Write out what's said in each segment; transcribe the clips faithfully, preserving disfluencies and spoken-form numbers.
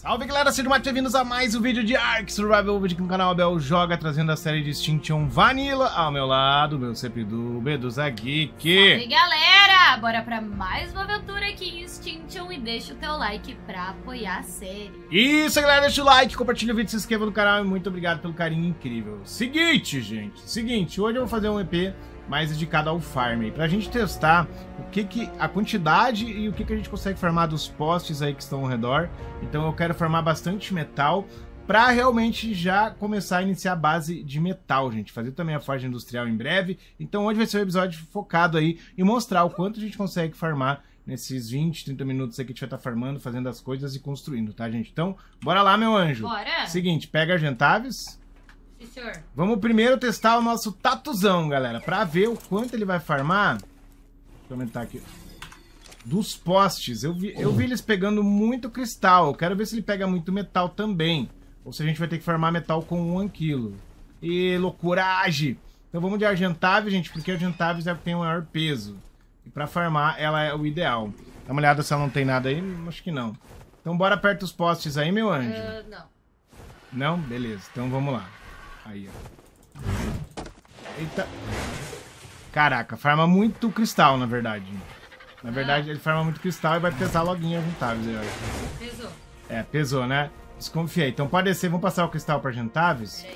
Salve galera, sejam muito bem-vindos a mais um vídeo de Ark Survival Evolved aqui no canal Abel Joga, trazendo a série de Extinction Vanilla. Ao meu lado, meu sempre do Medusa Geek. Salve galera, bora pra mais uma aventura aqui em Extinction e deixa o teu like pra apoiar a série. Isso galera, deixa o like, compartilha o vídeo, se inscreva no canal e muito obrigado pelo carinho incrível. Seguinte gente, seguinte, hoje eu vou fazer um E P mais dedicado ao farm, pra gente testar o que que, a quantidade e o que que a gente consegue farmar dos postes aí que estão ao redor. Então eu quero farmar bastante metal pra realmente já começar a iniciar a base de metal, gente. Fazer também a forja industrial em breve. Então hoje vai ser um episódio focado aí em mostrar o quanto a gente consegue farmar nesses vinte, trinta minutos aí que a gente vai estar farmando, fazendo as coisas e construindo, tá gente? Então bora lá, meu anjo. Bora! Seguinte, pega Argentavis. Vamos primeiro testar o nosso tatuzão, galera, pra ver o quanto ele vai farmar. Deixa eu aumentar aqui. Dos postes. Eu vi, eu vi eles pegando muito cristal. Eu quero ver se ele pega muito metal também. Ou se a gente vai ter que farmar metal com um anquilo. E loucuragem! Então vamos de Argentavis, gente, porque Argentavis é tem o maior peso. E pra farmar ela é o ideal. Dá uma olhada se ela não tem nada aí. Acho que não. Então bora perto dos postes aí, meu anjo. Uh, não. Não? Beleza. Então vamos lá. Aí, ó. Eita. Caraca, farma muito cristal, na verdade. Na verdade, ah. ele farma muito cristal e vai pesar logo em Argentavis. Pesou. É, pesou, né? Desconfiei. Então pode descer, vamos passar o cristal pra Argentavis.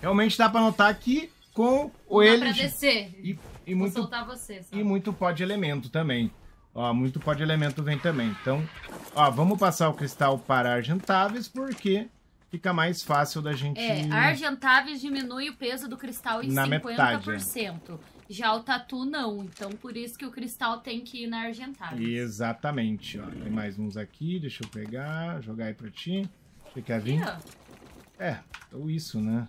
Realmente dá pra notar que com o ele... Dá pra descer. E, e muito, soltar você. Sabe? E muito pó de elemento também. Ó, muito pó de elemento vem também. Então, ó, vamos passar o cristal para Argentavis, porque... fica mais fácil da gente... É, a Argentavis diminui o peso do cristal em na cinquenta por cento. Metade, é. Já o tatu não, então por isso que o cristal tem que ir na Argentavis. Exatamente, ó. Tem mais uns aqui, deixa eu pegar, jogar aí pra ti. Você quer vir? É, ou isso, né?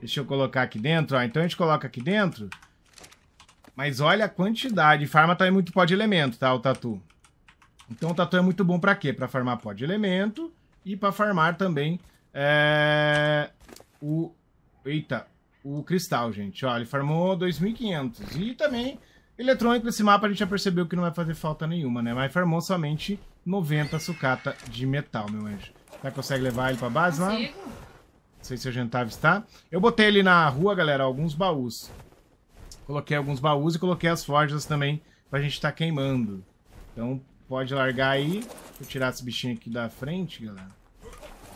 Deixa eu colocar aqui dentro, ó. Então a gente coloca aqui dentro. Mas olha a quantidade. Farma tá em muito pó de elemento, tá? O tatu. Então o tatu é muito bom pra quê? Pra farmar pó de elemento... e para farmar também é, o, eita, o cristal, gente. Ó, ele farmou dois mil e quinhentos. E também eletrônico nesse mapa a gente já percebeu que não vai fazer falta nenhuma, né? Mas farmou somente noventa sucata de metal, meu anjo. Tá, consegue levar ele para base lá? Não sei se o Argentavis está. Eu botei ele na rua, galera, alguns baús. Coloquei alguns baús e coloquei as forjas também para a gente estar tá queimando. Então... pode largar aí. Vou tirar esse bichinho aqui da frente, galera.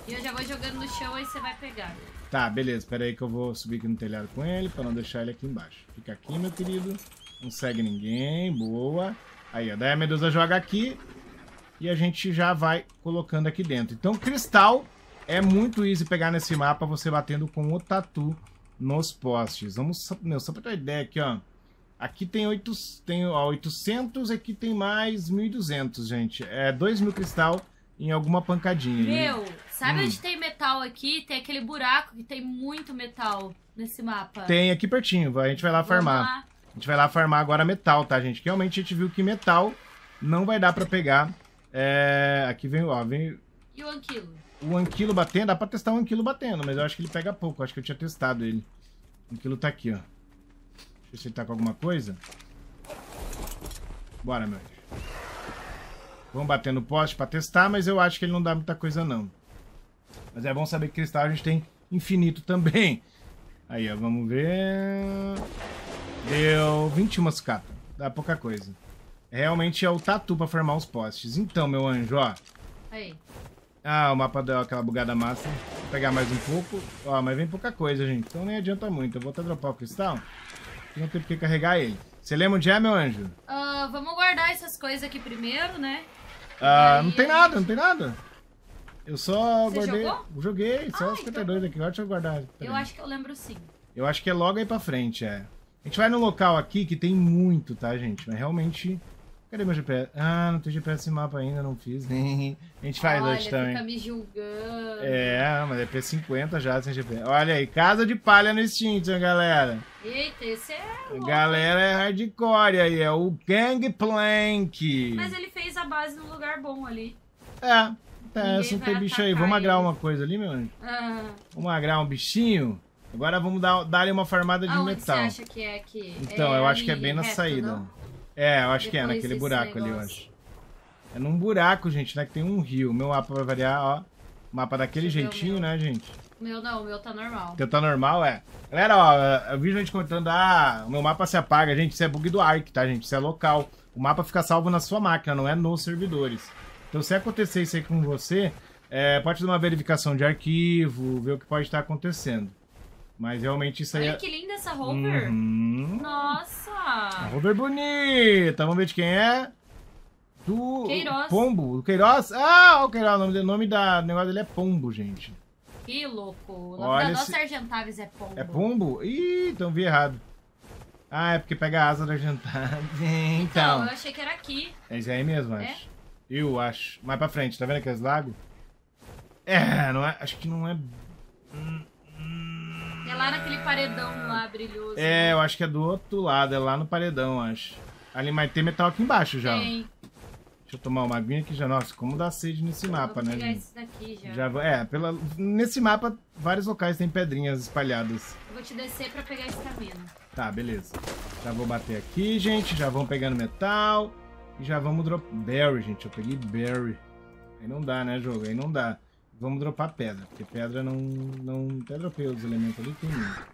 E eu já vou jogando no chão, aí você vai pegar. Tá, beleza. Espera aí que eu vou subir aqui no telhado com ele, pra não deixar ele aqui embaixo. Fica aqui, meu querido. Não segue ninguém. Boa. Aí, ó. Daí a Medusa joga aqui. E a gente já vai colocando aqui dentro. Então, cristal é muito easy pegar nesse mapa, você batendo com o tatu nos postes. Vamos... meu, só pra ter uma ideia aqui, ó. Aqui tem, oito, tem ó, oitocentos, aqui tem mais mil e duzentos, gente. É dois mil cristal em alguma pancadinha. Meu, né? Sabe hum. onde tem metal aqui? Tem aquele buraco que tem muito metal nesse mapa. Tem aqui pertinho, a gente vai lá Vamos farmar. Lá. A gente vai lá farmar agora metal, tá, gente? Que realmente a gente viu que metal não vai dar pra pegar. É, aqui vem, ó, vem... e o anquilo? O anquilo batendo, dá pra testar o anquilo batendo, mas eu acho que ele pega pouco. Acho que eu tinha testado ele. O anquilo tá aqui, ó. Deixa eu ver se ele tá com alguma coisa. Bora, meu. Vamos bater no poste pra testar, mas eu acho que ele não dá muita coisa, não. Mas é bom saber que cristal a gente tem infinito também. Aí, ó, vamos ver... deu vinte e uma sucata. Dá pouca coisa. Realmente é o tatu pra formar os postes. Então, meu anjo, ó. Aí. Ah, o mapa deu aquela bugada massa. Vou pegar mais um pouco. Ó, mas vem pouca coisa, gente. Então nem adianta muito. Eu vou até dropar o cristal. Não tem porque carregar ele. Você lembra onde é, meu anjo? Uh, vamos guardar essas coisas aqui primeiro, né? Uh, não tem gente... nada, não tem nada. Eu só Você guardei... jogou? Joguei, só ah, os cinquenta e dois então... aqui. Agora deixa eu guardar. Pera eu aí. Acho que eu lembro sim. Eu acho que é logo aí pra frente, é. A gente vai num local aqui que tem muito, tá, gente? Mas realmente... cadê meu G P S? Ah, não tem G P S em mapa ainda, não fiz. Nem. A gente faz hoje também. Olha, fica me julgando. É, mas é P cinquenta já sem G P S. Olha aí, casa de palha no Extinction, galera. Eita, esse é louco. Galera é hardcore aí, é o Gangplank. Mas ele fez a base num lugar bom ali. É, é, assim tem bicho aí. Vamos agrar ele. Uma coisa ali, meu anjo? Ah. Vamos agrar um bichinho? Agora vamos dar, dar uma farmada de Aonde metal. Você acha que é aqui? Então, é eu acho que é bem reto, na saída, não? É, eu acho Depois que é, naquele buraco negócio. ali, eu acho. É num buraco, gente, né? Que tem um rio. Meu mapa vai variar, ó. Mapa daquele Deixa jeitinho, né, gente? Meu não, o meu tá normal. O teu tá normal, é. Galera, ó, eu vi gente comentando, ah, o meu mapa se apaga. Gente, isso é bug do Ark, tá, gente? Isso é local. O mapa fica salvo na sua máquina, não é nos servidores. Então, se acontecer isso aí com você, é, pode dar uma verificação de arquivo, ver o que pode estar acontecendo. Mas realmente isso aí... Olha que linda essa rover! Uhum. Nossa! A rover bonita! Vamos ver de quem é? Do... Queiroz. Pombo. O Queiroz? Ah, o Queiroz. O nome, o nome da, do negócio dele é Pombo, gente. Que louco. O nome Olha da nossa esse... Argentavis é Pombo. É Pombo? Ih, então vi errado. Ah, é porque pega a asa da Argentavis. Então, então, eu achei que era aqui. É isso aí mesmo, é? acho. Eu acho. Mais pra frente, tá vendo aqueles lagos? É, não é... Acho que não é... Hum. É lá naquele paredão lá, brilhoso. É, né? Eu acho que é do outro lado. É lá no paredão, acho. Ali, mas tem metal aqui embaixo já. Tem. Deixa eu tomar uma aguinha aqui já. Nossa, como dá sede nesse eu mapa, né, gente? Esse daqui já. já é, pela... nesse mapa, vários locais tem pedrinhas espalhadas. Eu vou te descer pra pegar esse caminho. Tá, beleza. Já vou bater aqui, gente. Já vamos pegando metal. E já vamos dropar... Berry, gente. Eu peguei berry. Aí não dá, né, jogo? Aí não dá. Vamos dropar pedra, porque pedra não... não até dropei os elementos ali, tem muito.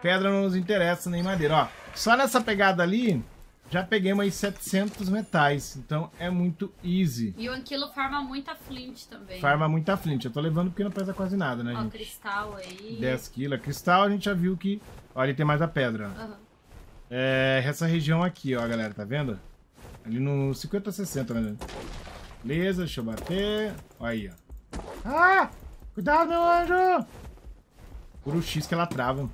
Pedra não nos interessa, nem madeira. Ó, só nessa pegada ali, já peguei mais setecentos metais. Então é muito easy. E o Anquilo farma muita flint também. Farma muita flint. Eu tô levando porque não pesa quase nada, né, ó, gente? Ó, cristal aí. dez quilos. Cristal a gente já viu que... Ó, ali tem mais a pedra. Uhum. É, essa região aqui, ó, galera. Tá vendo? Ali no cinquenta, sessenta, né? Beleza, deixa eu bater. Ó aí, ó. Ah! Cuidado, meu anjo! Por o X que ela trava.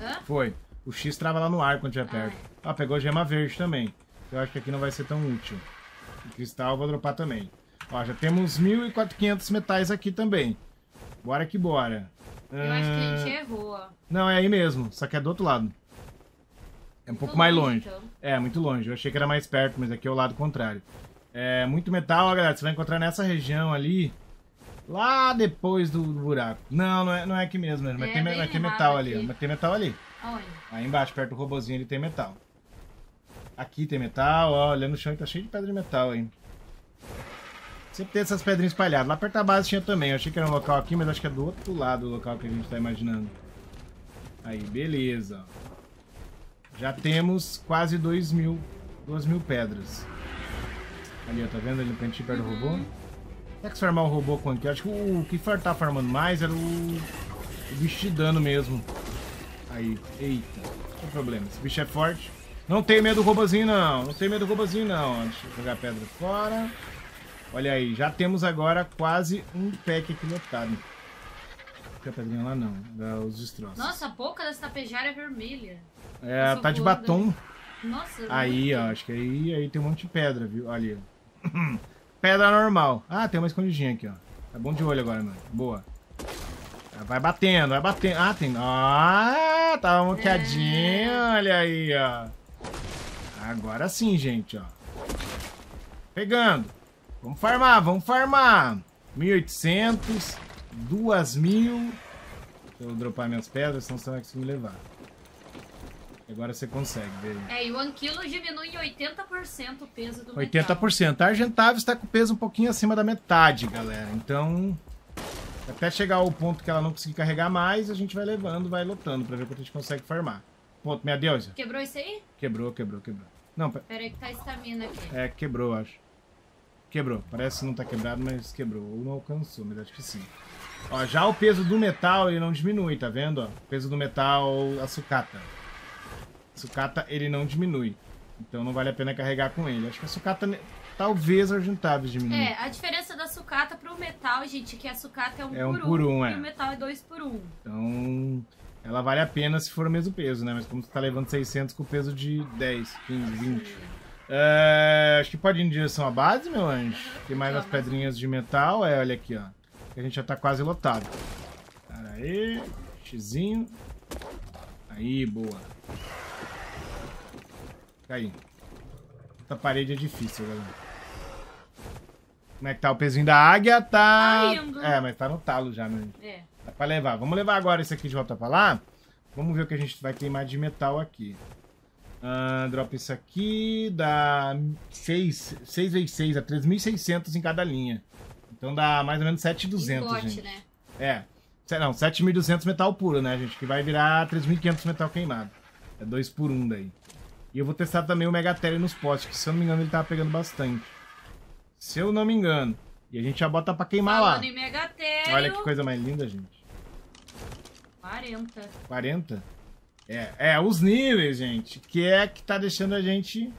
Hã? Foi. O X trava lá no ar quando já aperta. Ah, pegou gema verde também. Eu acho que aqui não vai ser tão útil. O cristal eu vou dropar também. Ó, já temos mil e quatrocentos metais aqui também. Bora que bora. Eu ah... acho que a gente errou, ó. Não, é aí mesmo. Só que é do outro lado. É um muito pouco longe, mais longe. Então. É, muito longe. Eu achei que era mais perto, mas aqui é o lado contrário. É, muito metal, ó, galera. Você vai encontrar nessa região ali... Lá depois do buraco. Não, não é, não é aqui mesmo, mesmo. É, mas, tem, mas tem metal aqui. ali. Mas tem metal ali. Olha. Aí embaixo, perto do robozinho, ele tem metal. Aqui tem metal, ó. Olha no chão, tá cheio de pedra de metal aí. Sempre tem essas pedrinhas espalhadas. Lá perto da base tinha também. Eu achei que era um local aqui, mas acho que é do outro lado o local que a gente tá imaginando. Aí, beleza. Já temos quase dois mil, duas mil pedras. Ali, ó, tá vendo ali pra gente ir perto uhum. do robô? Será que farmar o robô com aqui? Acho que o que tá farmando mais era o, o bicho de dano mesmo. Aí, eita. Não tem problema, esse bicho é forte. Não tem medo do robozinho, não. Não tem medo do robozinho, não. Deixa eu jogar a pedra fora. Olha aí, já temos agora quase um pack aqui lotado. Não tem a pedrinha lá, não. Dá os destroços. Nossa, a boca dessa tapejária é vermelha. É, ela tá de batom. Nossa. Aí, ó, acho que aí, aí tem um monte de pedra, viu? Olha ali, pedra normal. Ah, tem uma escondidinha aqui, ó. Tá bom de olho agora, mano. Boa. Vai batendo, vai batendo. Ah, tem... Ah, tava moqueadinho. É. Olha aí, ó. Agora sim, gente, ó. Pegando. Vamos farmar, vamos farmar. mil e oitocentos. dois mil. Deixa eu dropar minhas pedras, senão você vai conseguir me levar. Agora você consegue, beleza. É, e o Anquilo diminui em oitenta por cento o peso do metal. oitenta por cento. A Argentavis está com o peso um pouquinho acima da metade, galera. Então, até chegar ao ponto que ela não conseguir carregar mais, a gente vai levando, vai lotando pra ver quanto a gente consegue farmar. Ponto, minha deusa. Quebrou isso aí? Quebrou, quebrou, quebrou. Não, pera... Pera aí que tá a estamina aqui. É, quebrou, acho. Quebrou. Parece que não tá quebrado, mas quebrou. Ou não alcançou, mas acho que sim. Ó, já o peso do metal, ele não diminui, tá vendo? Ó, o peso do metal, a sucata. Sucata, ele não diminui. Então não vale a pena carregar com ele. Acho que a sucata, talvez, a Argentavis diminui. É, a diferença da sucata pro metal, gente, que a sucata é um, é um por um, um é. E o metal é dois por um. Então, ela vale a pena se for o mesmo peso, né? Mas como você tá levando seiscentos com o peso de dez, quinze, vinte. É, acho que pode ir em direção à base, meu anjo. Tem mais as pedrinhas de metal. É, olha aqui, ó. A gente já tá quase lotado. Pera aí. Xzinho. Aí, boa. Aí. Essa parede é difícil, galera. Como é que tá o pezinho da águia? Tá... tá indo. É, mas tá no talo já, né? É. Dá pra levar. Vamos levar agora esse aqui de volta pra lá. Vamos ver o que a gente vai queimar de metal aqui. Uh, drop isso aqui, dá seis vezes seis a três mil e seiscentos em cada linha. Então dá mais ou menos sete mil e duzentos, gente. Plot, né? É. Não, sete mil e duzentos metal puro, né, gente? Que vai virar três mil e quinhentos metal queimado. É dois por um daí. E eu vou testar também o Megatério nos potes, que se eu não me engano ele tava pegando bastante. Se eu não me engano. E a gente já bota pra queimar lá. Megatério. Olha que coisa mais linda, gente. quarenta. quarenta? É, é, os níveis, gente, que é que tá deixando a gente...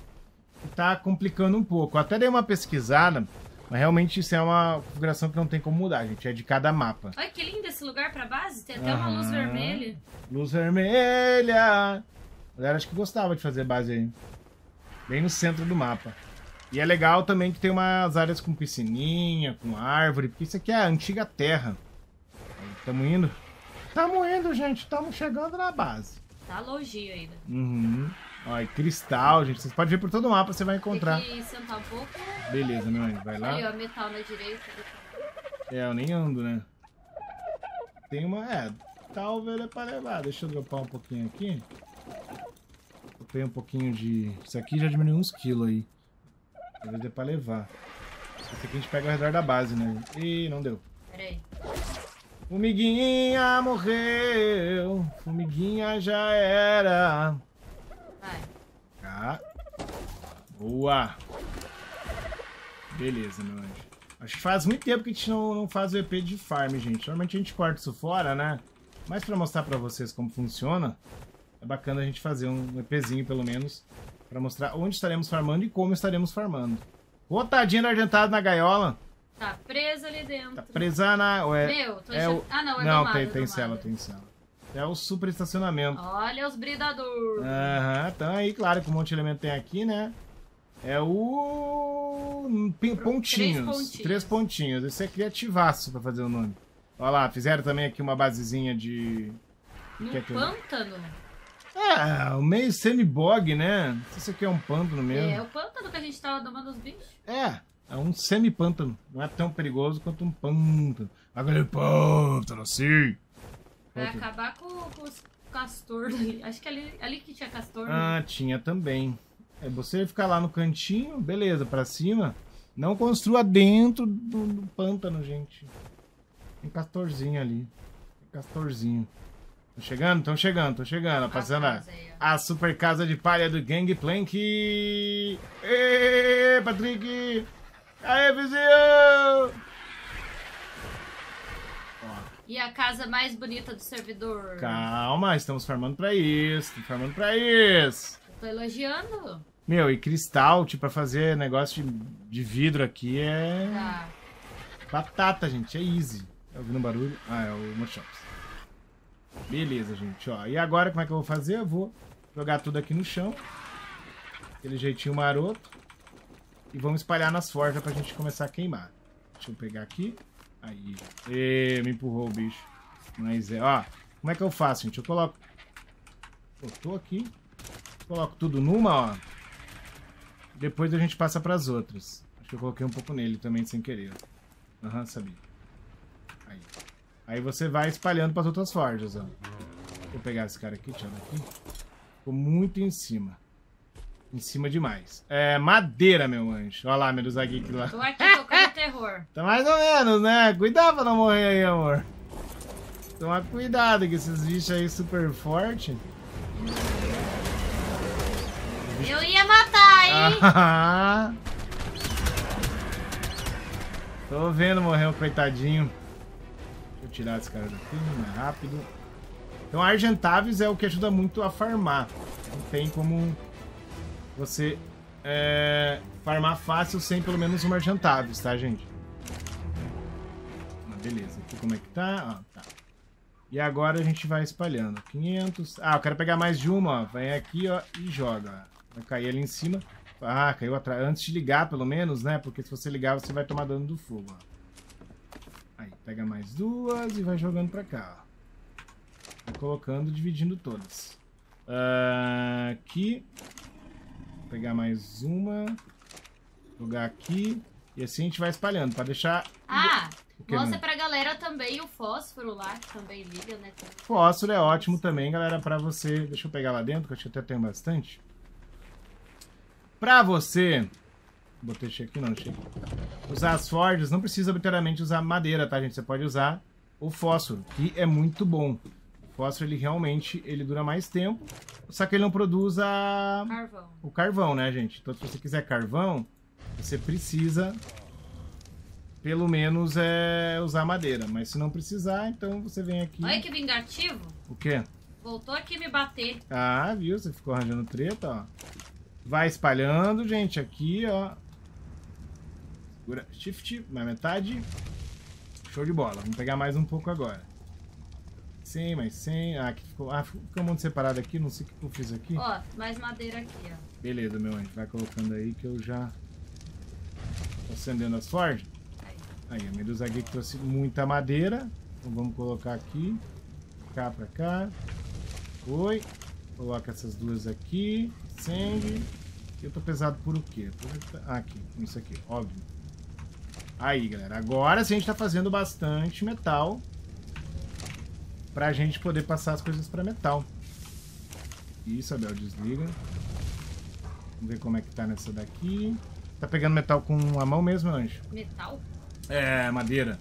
Tá complicando um pouco. Eu até dei uma pesquisada, mas realmente isso é uma configuração que não tem como mudar, gente. É de cada mapa. Olha que lindo esse lugar pra base. Tem até uhum. uma luz vermelha. Luz vermelha! Galera, acho que gostava de fazer base aí. Bem no centro do mapa. E é legal também que tem umas áreas com piscininha, com árvore, porque isso aqui é a antiga terra. Tamo indo? Tamo indo, gente. Tamo chegando na base. Tá longinho ainda. Uhum. Olha, cristal, gente. Vocês podem ver por todo o mapa, você vai encontrar. Tem que sentar um pouco. Beleza, meu anjo. Vai lá. Aí, ó, metal na direita. É, eu nem ando, né? Tem uma... É, talvez é pra levar. Deixa eu dropar um pouquinho aqui. Dropei um pouquinho de... Isso aqui já diminuiu uns quilos aí. Talvez dê pra levar. Isso aqui a gente pega ao redor da base, né? Ih, não deu. Pera aí. Formiguinha morreu. Formiguinha já era. Vai. Cá. Boa. Beleza, meu anjo. Acho que faz muito tempo que a gente não, não faz o E P de farm, gente. Normalmente a gente corta isso fora, né? Mas pra mostrar pra vocês como funciona, é bacana a gente fazer um EPzinho, pelo menos, pra mostrar onde estaremos farmando e como estaremos farmando. Ô, tadinho do Argentavis na gaiola. Tá presa ali dentro. Tá presa na... Ué, meu, tô é já... o... Ah, não, é não, domada, tem, tem cela, tem cela. É o super estacionamento. Olha os bridadores. Aham, uhum, então aí, claro que um monte de elemento tem aqui, né? É o... P pontinhos. Três pontinhos. Três pontinhos. Esse é criativaço pra fazer o nome. Olha lá, fizeram também aqui uma basezinha de... No que é que pântano? É, o meio semi-bog, né? Não sei se isso aqui é um pântano mesmo. É, é o pântano que a gente tava domando os bichos. É. É um semi-pântano. Não é tão perigoso quanto um pântano. Agora é pântano, sim. Vai pântano. Acabar com, com os castor ali. Acho que ali, ali que tinha castor. Ah, né? Tinha também. É, você ficar lá no cantinho, beleza, pra cima. Não construa dentro do, do pântano, gente. Tem castorzinho ali. Tem castorzinho. Tão chegando? Tão chegando, tão chegando. A passando a, a super casa de palha do Gangplank. Ê, Patrick! Aê, vizinho! E a casa mais bonita do servidor? Calma, estamos farmando pra isso, estamos farmando pra isso. Eu tô elogiando. Meu, e cristal, tipo, pra fazer negócio de, de vidro aqui é... Tá. Batata, gente, é easy. Tá ouvindo um barulho? Ah, é o Moshops. Beleza, gente, ó. E agora, como é que eu vou fazer? Eu vou jogar tudo aqui no chão. Aquele jeitinho maroto. E vamos espalhar nas forjas pra gente começar a queimar. Deixa eu pegar aqui. Aí. Ê, me empurrou o bicho. Mas é, ó. Como é que eu faço, gente? Eu coloco... Botou aqui. Coloco tudo numa, ó. Depois a gente passa pras outras. Acho que eu coloquei um pouco nele também, sem querer. Aham, uhum, sabia. Aí. Aí você vai espalhando pras outras forjas, ó. Vou pegar esse cara aqui, tirar daqui. Ficou muito em cima. Em cima demais. É madeira, meu anjo. Olha lá, Medusa Geek lá. Tô aqui tocando terror. Tá mais ou menos, né? Cuidado pra não morrer aí, amor. Toma cuidado que esses bichos aí super fortes. Eu ia matar, hein? Tô vendo morrer um coitadinho. Deixa eu tirar esse cara daqui, mais rápido. Então, a Argentavis é o que ajuda muito a farmar. Não tem como... Você é, farmar fácil sem pelo menos uma Argentavis, tá, gente? Ah, beleza, aqui como é que tá? Ó, tá. E agora a gente vai espalhando. quinhentos. Ah, eu quero pegar mais de uma, ó. Vem aqui, ó, e joga. Vai cair ali em cima. Ah, caiu atrás. Antes de ligar, pelo menos, né? Porque se você ligar, você vai tomar dano do fogo, ó. Aí, pega mais duas e vai jogando pra cá, ó. Vai colocando, dividindo todas. Ah, aqui... Vou pegar mais uma, jogar aqui, e assim a gente vai espalhando, pra deixar... Ah, que, mostra mano? Pra galera também o fósforo lá, que também liga, né? Fósforo é ótimo também, galera, pra você... Deixa eu pegar lá dentro, que eu acho que até tem bastante. pra você... Botei aqui, não, deixei. Usar as forjas, não precisa obrigatoriamente usar madeira, tá, gente? Você pode usar o fósforo, que é muito bom. O fósforo, ele realmente, ele dura mais tempo, só que ele não produz a... Carvão. O carvão, né, gente? Então, se você quiser carvão, você precisa, pelo menos, é... usar madeira. Mas se não precisar, então você vem aqui... Olha que vingativo! O quê? Voltou aqui me bater. Ah, viu? Você ficou arranjando treta, ó. Vai espalhando, gente, aqui, ó. Shift, mais metade. Show de bola. Vamos pegar mais um pouco agora. cem, mais cem. Ah, aqui ficou, ah, ficou um monte separado aqui. Não sei o que eu fiz aqui. Ó, mais madeira aqui, ó. Beleza, meu anjo. Vai colocando aí que eu já... Tô acendendo as forjas. Aí, a Medusa Geek trouxe muita madeira. Então vamos colocar aqui. Cá pra cá. Foi. Coloca essas duas aqui. Acende. Eu tô pesado por o quê? Ah, aqui. Isso aqui, óbvio. Aí, galera, agora sim a gente tá fazendo bastante metal pra gente poder passar as coisas pra metal. Isso, Abel, desliga. Vamos ver como é que tá nessa daqui. Tá pegando metal com a mão mesmo, anjo? Metal? É, madeira.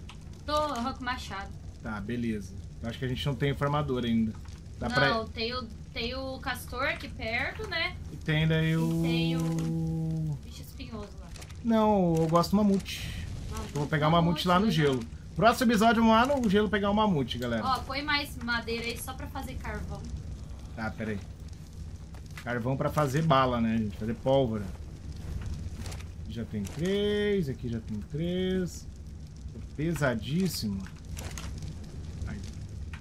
Tô com machado. Tá, beleza. Eu acho que a gente não tem formador ainda. Dá não, pra... tem, o, tem o castor aqui perto, né? E tem daí o... E tem o bicho espinhoso lá. Não, eu gosto do mamute. Eu vou pegar o mamute, mamute lá no gelo. Próximo episódio, vamos lá no gelo pegar o mamute, galera. Ó, põe mais madeira aí só pra fazer carvão. Tá, pera aí. Carvão pra fazer bala, né, gente? Fazer pólvora. Já tem três, aqui já tem três. Pesadíssimo. Aí.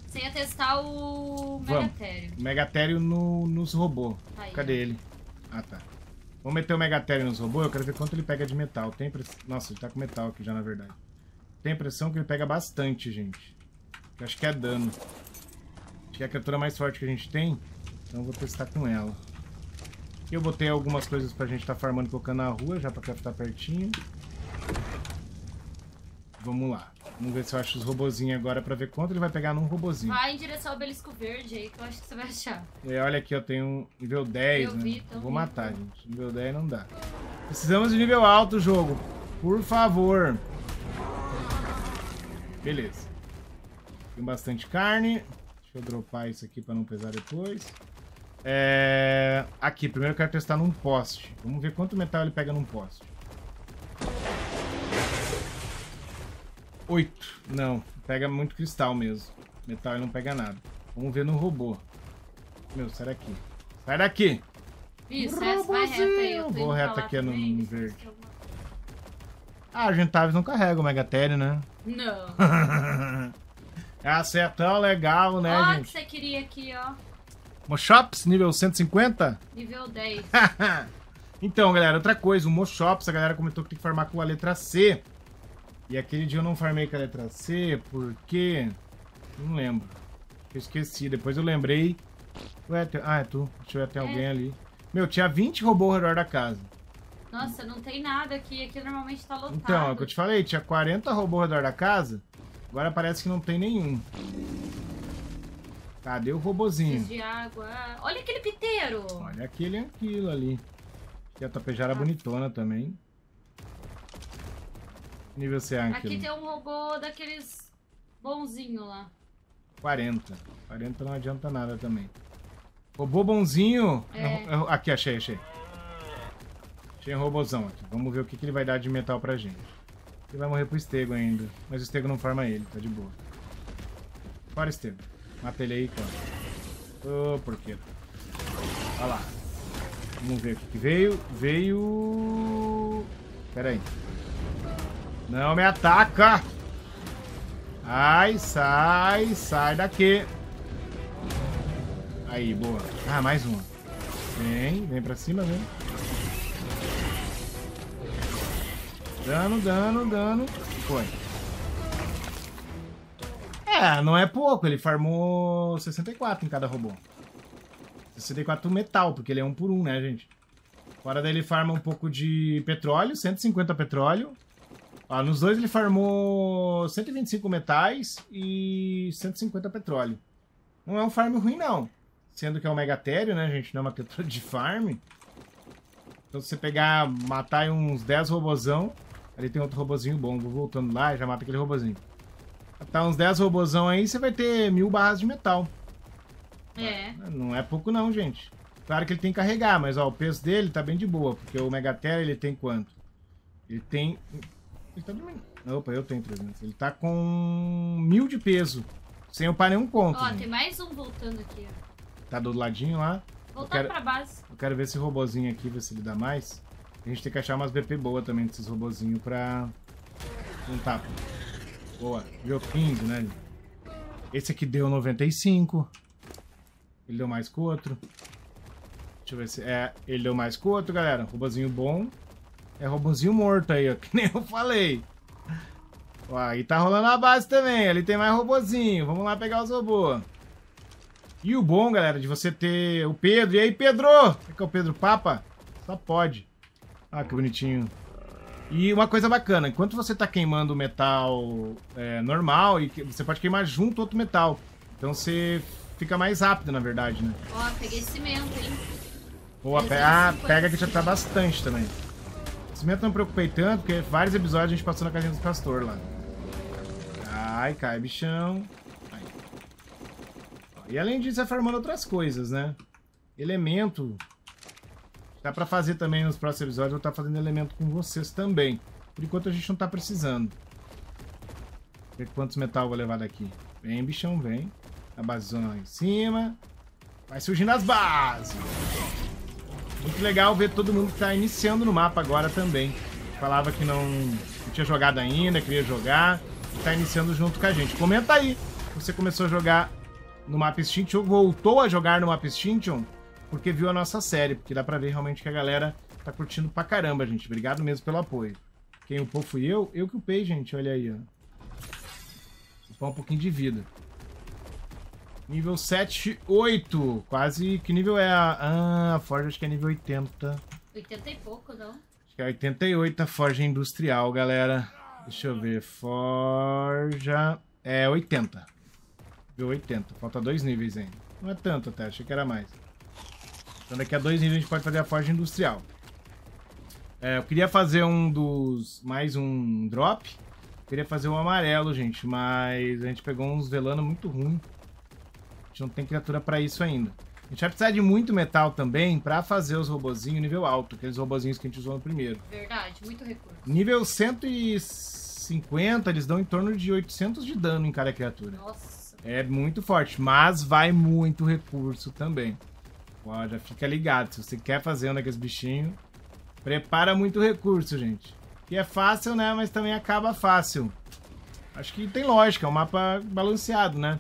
Você ia testar o Megatério. Vamos. Megatério no, nos robôs. Aí, cadê ó. ele? Ah, tá. Vou meter o Megatério nos robôs, eu quero ver quanto ele pega de metal. Tem press... Nossa, ele tá com metal aqui já, na verdade. Tem a impressão que ele pega bastante, gente. Eu acho que é dano. Acho que é a criatura mais forte que a gente tem. Então eu vou testar com ela. Eu botei algumas coisas pra gente tá farmando, colocando na rua, já pra captar pertinho. Vamos lá. Vamos ver se eu acho os robozinhos agora pra ver quanto ele vai pegar num robozinho. Vai em direção ao belisco verde aí, que eu acho que você vai achar. E olha aqui, eu tenho um nível dez, eu né? Vi, eu vou matar, bom. gente. Nível dez não dá. Precisamos de nível alto, jogo. Por favor. Beleza. Tem bastante carne. Deixa eu dropar isso aqui pra não pesar depois. É... Aqui, primeiro eu quero testar num poste. Vamos ver quanto metal ele pega num poste. oito. Não, pega muito cristal mesmo. Metal ele não pega nada. Vamos ver no robô. Meu, sai daqui. Sai daqui! Isso, vai reta aí. Eu vou reto aqui no, no verde. Eu... Ah, a Argentavis não carrega o Megatério, né? Não. Essa é tão legal, né, ó, gente? Que você queria aqui, ó. Moshops, nível cento e cinquenta? Nível dez. Então, galera, outra coisa. O Moshops, a galera comentou que tem que farmar com a letra C. E aquele dia eu não farmei com a letra C, porque... Não lembro. Eu esqueci, depois eu lembrei. Ué, te... ah, é tu. Deixa eu ver, tem é. alguém ali. Meu, tinha vinte robôs ao redor da casa. Nossa, não tem nada aqui. Aqui normalmente tá lotado. Então, é o que eu te falei. Tinha quarenta robôs ao redor da casa. Agora parece que não tem nenhum. Cadê o robôzinho? De água. Olha aquele piteiro. Olha aquele anquilo ali. E a tapejara ah. bonitona também. Nível C A aqui. Aqui tem um robô daqueles bonzinho lá. quarenta. quarenta não adianta nada também. Robô bonzinho. É. Aqui, achei, achei. Achei um robôzão aqui. Vamos ver o que, que ele vai dar de metal pra gente. Ele vai morrer pro Estego ainda. Mas o Estego não farma ele, tá de boa. Para, Estego. Mata ele aí, cara. Ô, oh, porquê? Olha lá. Vamos ver o que, que veio. Veio. Pera aí. Não me ataca! Ai, sai, sai daqui! Aí, boa. Ah, mais uma. Vem, vem pra cima, vem. Dano, dano, dano. Foi. É, não é pouco. Ele farmou sessenta e quatro em cada robô. sessenta e quatro metal, porque ele é um por um, né, gente? Fora daí ele farma um pouco de petróleo, cento e cinquenta petróleo. Ah, nos dois ele farmou cento e vinte e cinco metais e cento e cinquenta petróleo. Não é um farm ruim, não. Sendo que é um Megatério, né, gente? Não é uma criatura de farm. Então se você pegar, matar uns dez robozão, ali tem outro robozinho bom. Vou voltando lá e já mata aquele robozinho. Matar uns dez robozão aí, você vai ter mil barras de metal. É. Não é pouco não, gente. Claro que ele tem que carregar, mas ó, o peso dele tá bem de boa, porque o Megatério ele tem quanto? Ele tem... Ele tá diminuindo. Opa, eu tenho trezentos. Ele tá com mil de peso, sem upar nenhum ponto. Ó, gente, tem mais um voltando aqui, ó. Tá do ladinho lá. Voltando quero... pra base. Eu quero ver esse robozinho aqui, ver se ele dá mais. A gente tem que achar umas B P boas também desses robozinhos pra... Um tapa. Boa. Deu quinze, né? Esse aqui deu noventa e cinco. Ele deu mais que o outro. Deixa eu ver se... É, ele deu mais que o outro, galera. Robozinho bom. É robozinho morto aí, ó. Que nem eu falei. Ó, aí tá rolando a base também. Ali tem mais robozinho. Vamos lá pegar os robôs. E o bom, galera, de você ter o Pedro. E aí, Pedro? Será que é o Pedro Papa? Só pode. Ah, que bonitinho. E uma coisa bacana. Enquanto você tá queimando o metal é, normal, e você pode queimar junto outro metal. Então você... Fica mais rápido, na verdade, né? Ó, peguei cimento, hein? Boa, pe ah, pega que já tá bastante também. Cimento não me preocupei tanto, porque vários episódios a gente passou na casinha do pastor lá. Ai, cai, bichão. Ai. E além disso, é farmando outras coisas, né? Elemento. Dá pra fazer também nos próximos episódios, eu vou estar fazendo elemento com vocês também. Por enquanto a gente não tá precisando. Ver quantos metal eu vou levar daqui. Vem, bichão, vem. A basezona lá em cima. Vai surgindo as bases. Muito legal ver todo mundo que tá iniciando no mapa agora também. Falava que não, não tinha jogado ainda, queria jogar. E tá iniciando junto com a gente. Comenta aí. Você começou a jogar no mapa Extinction, voltou a jogar no mapa Extinction, porque viu a nossa série. Porque dá pra ver realmente que a galera tá curtindo pra caramba, gente. Obrigado mesmo pelo apoio. Quem upou fui eu. Eu que upei, gente. Olha aí, ó. Upar um pouquinho de vida. Nível sete, oito. Quase. Que nível é a... Ah, a Forja acho que é nível oitenta. oitenta e pouco, não? Acho que é oitenta e oito a Forja Industrial, galera. Deixa eu ver. Forja... É, oitenta. Nível oitenta. Falta dois níveis ainda. Não é tanto até. Achei que era mais. Então daqui a dois níveis a gente pode fazer a Forja Industrial. É, eu queria fazer um dos... Mais um drop. Eu queria fazer um amarelo, gente. Mas a gente pegou uns velano muito ruim. Não tem criatura pra isso ainda. A gente vai precisar de muito metal também pra fazer os robozinhos nível alto, aqueles robozinhos que a gente usou no primeiro. Verdade, muito recurso. Nível cento e cinquenta, eles dão em torno de oitocentos de dano em cada criatura. Nossa. É muito forte, mas vai muito recurso também. Ó, já fica ligado, se você quer fazer um daqueles bichinhos, prepara muito recurso, gente. Que é fácil, né? Mas também acaba fácil. Acho que tem lógica, é um mapa balanceado, né?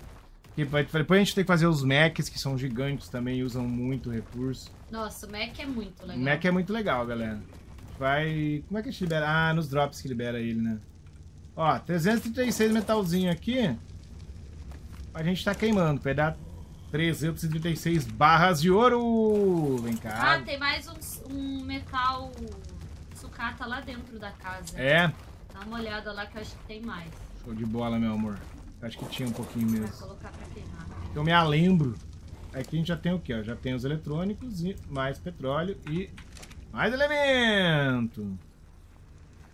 Depois a gente tem que fazer os mechs, que são gigantes também e usam muito recurso. Nossa, o mech é muito legal. O mech é muito legal, galera. Vai... Como é que a gente libera? Ah, nos drops que libera ele, né? Ó, trezentos e trinta e seis metalzinho aqui. A gente tá queimando. Vai dar trezentos e trinta e seis barras de ouro. Vem cá. Ah, tem mais um, um metal sucata lá dentro da casa. É? Dá uma olhada lá que eu acho que tem mais. Show de bola, meu amor. Acho que tinha um pouquinho mesmo. Pra colocar pra queimar. Eu me lembro. Aqui a gente já tem o quê? Ó? Já tem os eletrônicos e mais petróleo e mais elemento.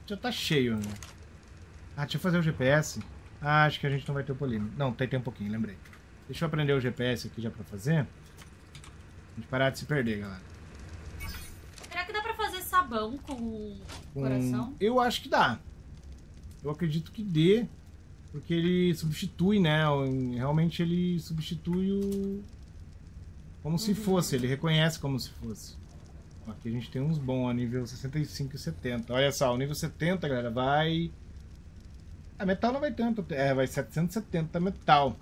Já tá cheio, né? Ah, deixa eu fazer o G P S. Ah, acho que a gente não vai ter o polígono. Não, tem, tem um pouquinho, lembrei. Deixa eu aprender o G P S aqui já pra fazer. A gente parar de se perder, galera. Será que dá pra fazer sabão com, com... coração? Eu acho que dá. Eu acredito que dê. Porque ele substitui, né? Realmente ele substitui o... Como uhum. se fosse, ele reconhece como se fosse. Aqui a gente tem uns bons, ó, nível sessenta e cinco e setenta. Olha só, o nível setenta, galera, vai... A metal não vai tanto, é, vai setecentos e setenta metal.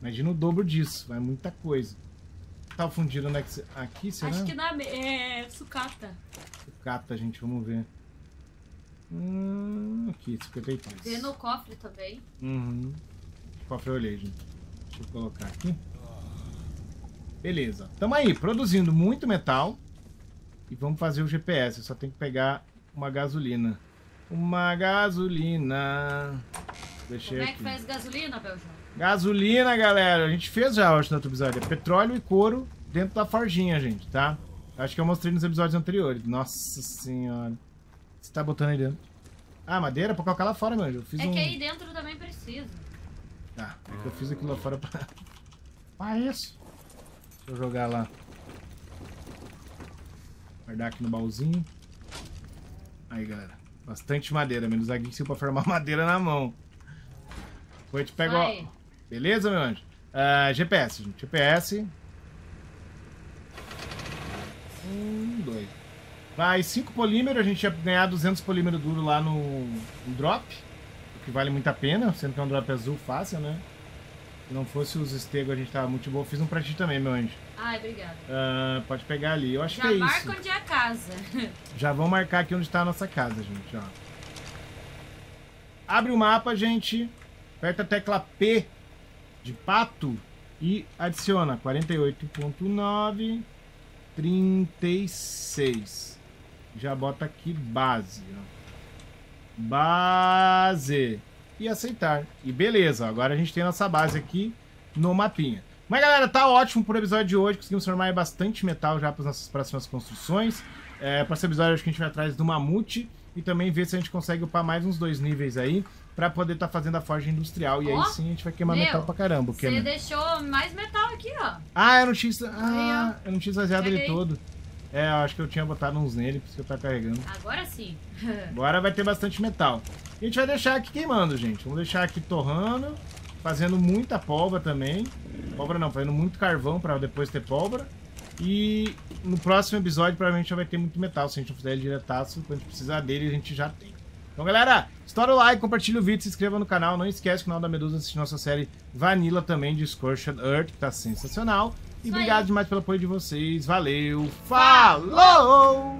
Imagina o dobro disso, vai muita coisa. Tá fundido onde é que... Aqui, será? Acho que na... é... sucata. Sucata, gente, vamos ver. Hum, aqui, cinquenta e três. Vê no cofre também. Uhum. O cofre eu olhei, gente. Deixa eu colocar aqui. Beleza. Tamo aí, produzindo muito metal. E vamos fazer o G P S. Eu só tenho que pegar uma gasolina. Uma gasolina. Deixei aqui. Como é que faz gasolina, Beljo? Gasolina, galera. A gente fez já, acho, no outro episódio. É petróleo e couro dentro da forjinha, gente, tá? Acho que eu mostrei nos episódios anteriores. Nossa senhora. Você tá botando aí dentro. Ah, madeira pra colocar lá fora, meu anjo. Eu fiz é um... que aí dentro também precisa. Ah, é que eu fiz aquilo lá fora pra... Ah, isso. Deixa eu jogar lá. Guardar aqui no baúzinho. Aí, galera. Bastante madeira. Menos aqui que se pra formar madeira na mão. Depois eu te pego... Vai. Beleza, meu anjo? Uh, G P S, gente. G P S. Um, dois. Vai, cinco polímeros. A gente ia ganhar duzentos polímeros duro lá no, no drop. O que vale muito a pena, sendo que é um drop azul fácil, né? Se não fosse os Estego, a gente tava muito bom. Fiz um pra ti também, meu anjo. Ai, obrigado. Uh, pode pegar ali. Eu acho Já que é marca isso. Marca onde é a casa. Já vão marcar aqui onde tá a nossa casa, gente. Ó. Abre o mapa, gente. Aperta a tecla P de pato e adiciona quarenta e oito ponto nove, trinta e seis. Já bota aqui base. Ó. Base. E aceitar. E beleza, agora a gente tem nossa base aqui no mapinha. Mas galera, tá ótimo pro episódio de hoje. Conseguimos formar bastante metal já para as nossas próximas construções. É, para esse episódio acho que a gente vai atrás do Mamute e também ver se a gente consegue upar mais uns dois níveis aí para poder estar tá fazendo a forja industrial. E oh, aí sim a gente vai queimar meu, metal pra caramba. Você né? deixou mais metal aqui, ó. Ah, eu não tinha, ah, eu não tinha esvaziado ele todo. É, eu acho que eu tinha botado uns nele, por isso que eu tava carregando. Agora sim. Agora vai ter bastante metal. E a gente vai deixar aqui queimando, gente. Vamos deixar aqui torrando, fazendo muita pólvora também. Pólvora não, fazendo muito carvão para depois ter pólvora. E no próximo episódio provavelmente já vai ter muito metal. Se a gente não fizer ele diretaço, quando a gente precisar dele, a gente já tem. Então, galera, estoura o like, compartilha o vídeo, se inscreva no canal. Não esquece que o canal da Medusa assiste nossa série Vanilla também de Scorched Earth, que tá sensacional. E obrigado demais pelo apoio de vocês. Valeu, falou!